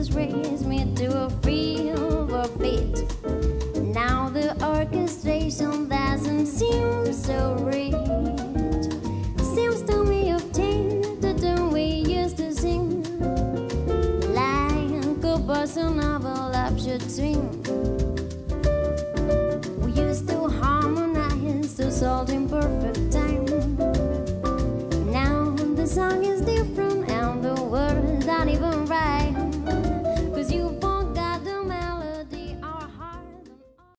has raised me to a field of beat. Now the orchestration doesn't seem so rich. Seems to me obtained the tune we used to sing. Like a composer novel of your dream.